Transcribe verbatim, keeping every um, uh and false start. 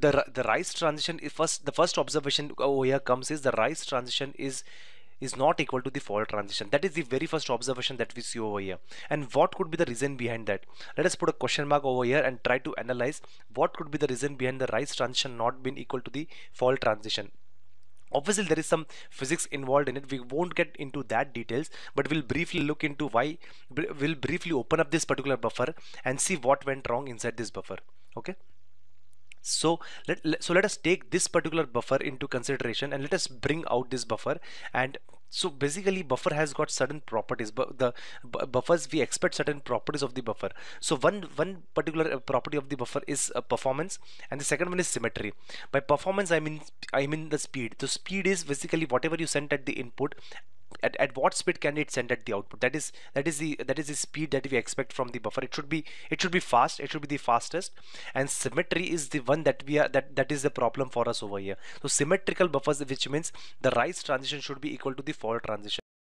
the the rise transition is first the first observation over here comes is the rise transition is is not equal to the fall transition. That is the very first observation that we see over here. And what could be the reason behind that? Let us put a question mark over here and try to analyze what could be the reason behind the rise transition not being equal to the fall transition. Obviously there is some physics involved in it. We won't get into that details, but we'll briefly look into why. We'll briefly open up this particular buffer and see what went wrong inside this buffer. Okay, so let, so let us take this particular buffer into consideration and let us bring out this buffer. And so basically buffer has got certain properties, but the buffers we expect certain properties of the buffer. So one one particular property of the buffer is performance, and the second one is symmetry. By performance I mean I mean the speed. So speed is basically whatever you send at the input, at, at what speed can it send at the output. That is that is the that is the speed that we expect from the buffer. It should be it should be fast. It should be the fastest. And symmetry is the one that we are that that is the problem for us over here. So symmetrical buffers, which means the rise transition should be equal to the fall transition.